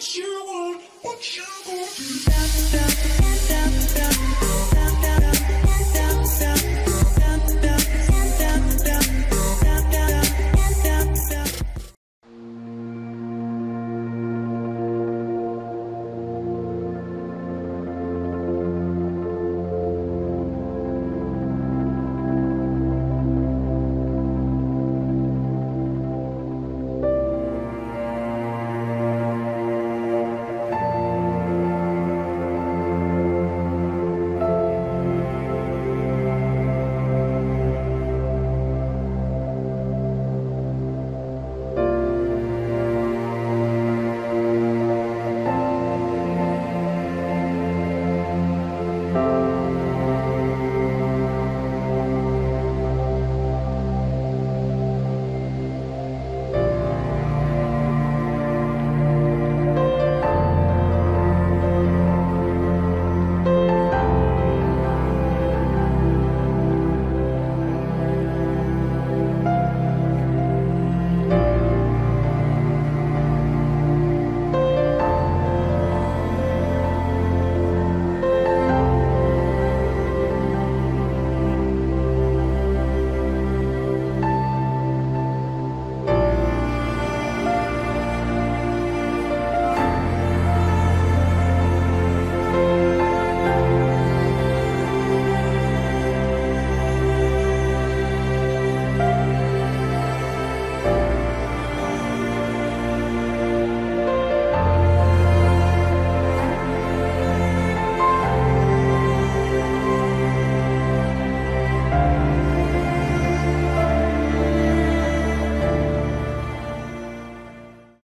What you want, what you want.